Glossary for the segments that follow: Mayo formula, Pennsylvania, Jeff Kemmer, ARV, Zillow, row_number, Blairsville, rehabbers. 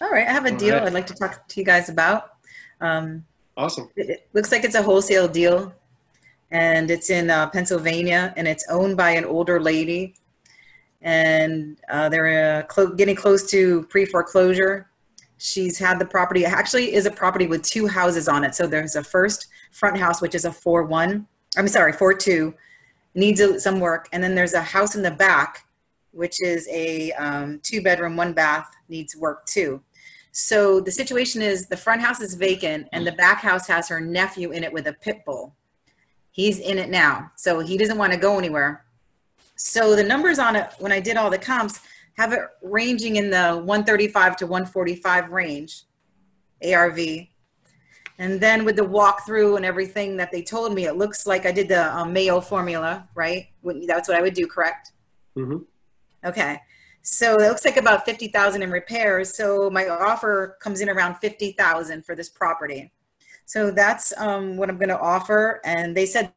All right, I have a deal I'd like to talk to you guys about. Awesome. It looks like it's a wholesale deal, and it's in Pennsylvania, and it's owned by an older lady, and they're getting close to pre-foreclosure. She's had the property, actually is a property with two houses on it. So there's a first front house, which is a 4-1, I'm sorry, 4-2, needs some work. And then there's a house in the back, which is a 2-bedroom, 1-bath, needs work too. So the situation is the front house is vacant and the back house has her nephew in it with a pit bull. He's in it now, so he doesn't want to go anywhere. So the numbers on it, when I did all the comps, have it ranging in the 135 to 145 range, ARV. And then with the walkthrough and everything that they told me, it looks like I did the Mayo formula, right? That's what I would do, correct? Mm-hmm. Okay. So it looks like about 50,000 in repairs. So my offer comes in around 50,000 for this property. So that's what I'm going to offer. And they said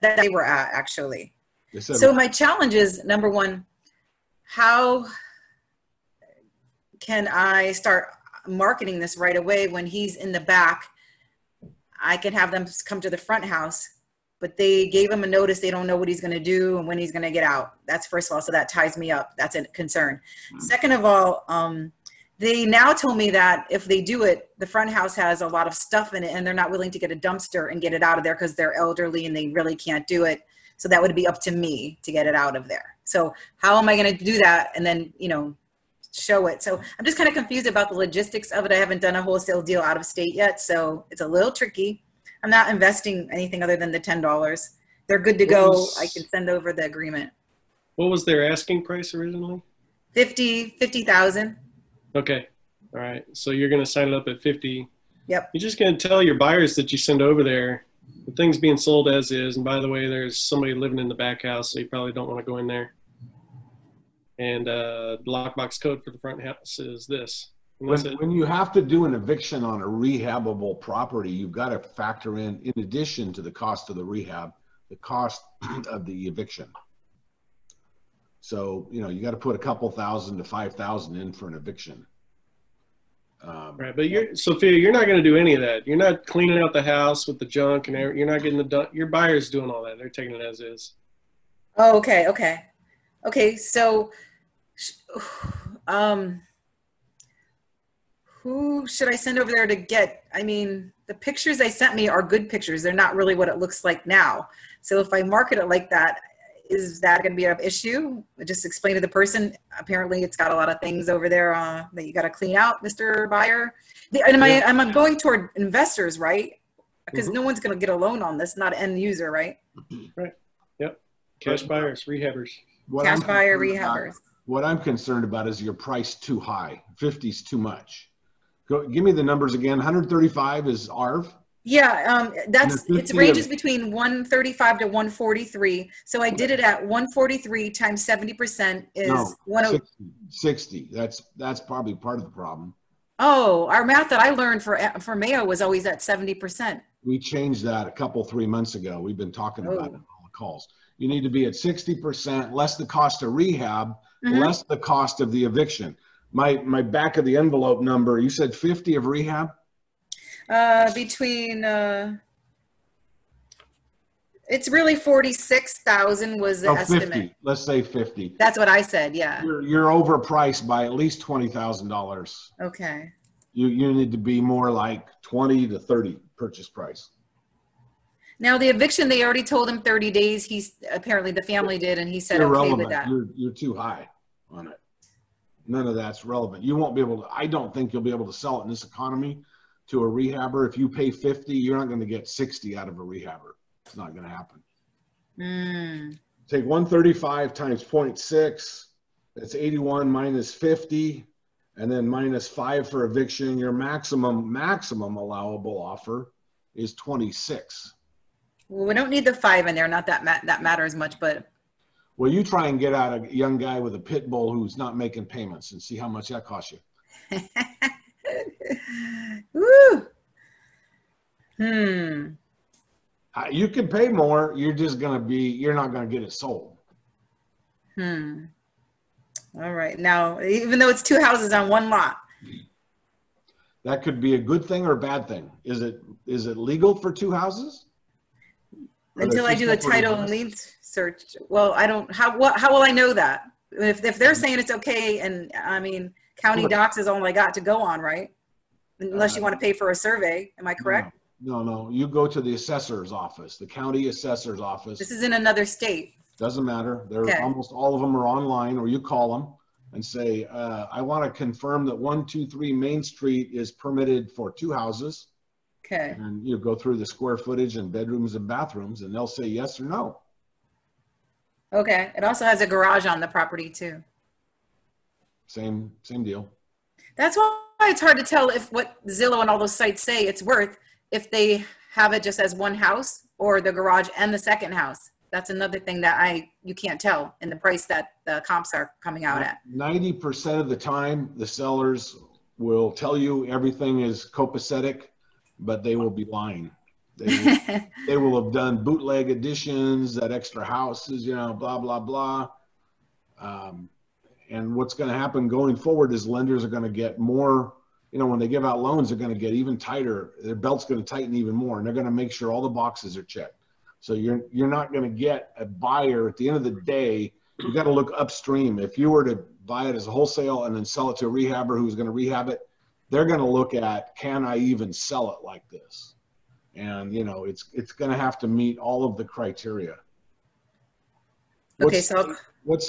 that they were at, actually. So my challenge is, number one, how can I start marketing this right away when he's in the back? I can have them come to the front house, but they gave him a notice. They don't know what he's going to do and when he's going to get out. That's first of all. So that ties me up. That's a concern. Mm-hmm. Second of all, they now told me that if they do it, the front house has a lot of stuff in it and they're not willing to get a dumpster and get it out of there because they're elderly and they really can't do it. So that would be up to me to get it out of there. So how am I going to do that and then, you know, show it? So I'm just kind of confused about the logistics of it. I haven't done a wholesale deal out of state yet, so it's a little tricky. I'm not investing anything other than the $10. They're good to go. I can send over the agreement. What was their asking price originally? 50,000. Okay. All right. So you're going to sign it up at 50. Yep. You're just going to tell your buyers that you send over there. The thing's being sold as is, and by the way, there's somebody living in the back house, so you probably don't want to go in there. And the lockbox code for the front house is this. When you have to do an eviction on a rehabable property, you've got to factor in addition to the cost of the rehab, the cost of the eviction. So, you know, you got to put a couple thousand to 5,000 in for an eviction. Right, but Sophia, you're not going to do any of that. You're not cleaning out the house with the junk and everything. You're not getting the dump. Your buyer's doing all that. They're taking it as is. Oh, okay, okay, okay. So, who should I send over there to get? I mean, the pictures they sent me are good pictures. They're not really what it looks like now. So if I market it like that, is that going to be an issue? I just explained to the person, apparently it's got a lot of things over there that you got to clean out, Mr. Buyer. I'm going toward investors, right? Because no one's going to get a loan on this, not end user, right? Right. Yep. Cash buyers, rehabbers. What I'm concerned about is your price too high. 50 is too much. Give me the numbers again. 135 is ARV. Yeah, it ranges between 135 to 143. So I did it at 143 times 70% is 60. That's probably part of the problem. Oh, our math that I learned for Mayo was always at 70%. We changed that a couple, 3 months ago. We've been talking about it on all the calls. You need to be at 60% less the cost of rehab, less the cost of the eviction. My back of the envelope number, you said 50 of rehab? It's really 46,000 was the estimate. 50. Let's say 50. That's what I said. Yeah. You're overpriced by at least $20,000. Okay. You need to be more like 20 to 30 purchase price. Now the eviction, they already told him 30 days. He's apparently the family did, and he said okay with that. You're too high on it. None of that's relevant. You won't be able to. I don't think you'll be able to sell it in this economy. To a rehabber, if you pay 50, you're not going to get 60 out of a rehabber. It's not going to happen. Take 135 times 0.6. That's 81 minus 50, and then minus 5 for eviction. Your maximum allowable offer is 26. Well, we don't need the 5 in there. Not that that matters much, but. Well, you try and get out a young guy with a pit bull who's not making payments and see how much that costs you. Woo. You can pay more. You're not going to get it sold. All right. Now, even though it's two houses on one lot. That could be a good thing or a bad thing. Is it legal for two houses? Until I do a title and lien search. Well, I don't, how will I know that? If they're saying it's okay, and I mean, county docs is all I got to go on, right? Unless you want to pay for a survey, am I correct? No, you go to the assessor's office, the county assessor's office. This is in another state. Doesn't matter. They're okay. Almost all of them are online, or you call them and say, I want to confirm that 123 Main Street is permitted for two houses. Okay. And you go through the square footage and bedrooms and bathrooms, and they'll say yes or no. Okay. It also has a garage on the property too. Same deal. That's why it's hard to tell if what Zillow and all those sites say it's worth, if they have it just as one house or the garage and the second house. That's another thing that you can't tell in the price that the comps are coming out at. 90% of the time, the sellers will tell you everything is copacetic, but they will be lying. They will have done bootleg additions, that extra houses, blah, blah, blah. And what's going to happen going forward is lenders are going to get more, when they give out loans, they're going to get even tighter. Their belt's going to tighten even more, and they're going to make sure all the boxes are checked. So you're not going to get a buyer. At the end of the day, you've got to look upstream. If you were to buy it as a wholesale and then sell it to a rehabber who's going to rehab it, they're going to look at, can I even sell it like this? And, it's going to have to meet all of the criteria. Okay, so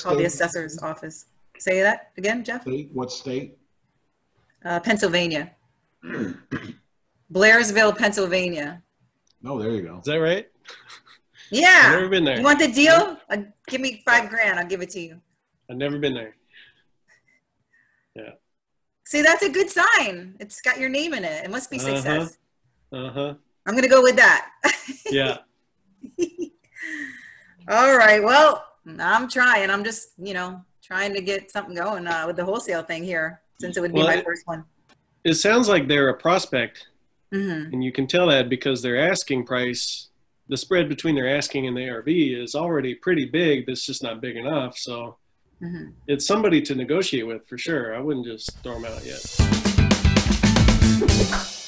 call the assessor's office. Say that again, Jeff? What state? Pennsylvania. Blairsville, Pennsylvania. Oh, there you go. Is that right? Yeah. I've never been there. You want the deal? Give me $5,000. I'll give it to you. I've never been there. Yeah. See, that's a good sign. It's got your name in it. It must be success. Uh-huh. I'm going to go with that. Yeah. All right. Well, I'm trying. I'm just, trying to get something going with the wholesale thing here, since it would be my first one. It sounds like they're a prospect. Mm-hmm. And you can tell that because their asking price, the spread between their asking and the ARV is already pretty big. That's just not big enough. So mm-hmm. It's somebody to negotiate with for sure. I wouldn't just throw them out yet.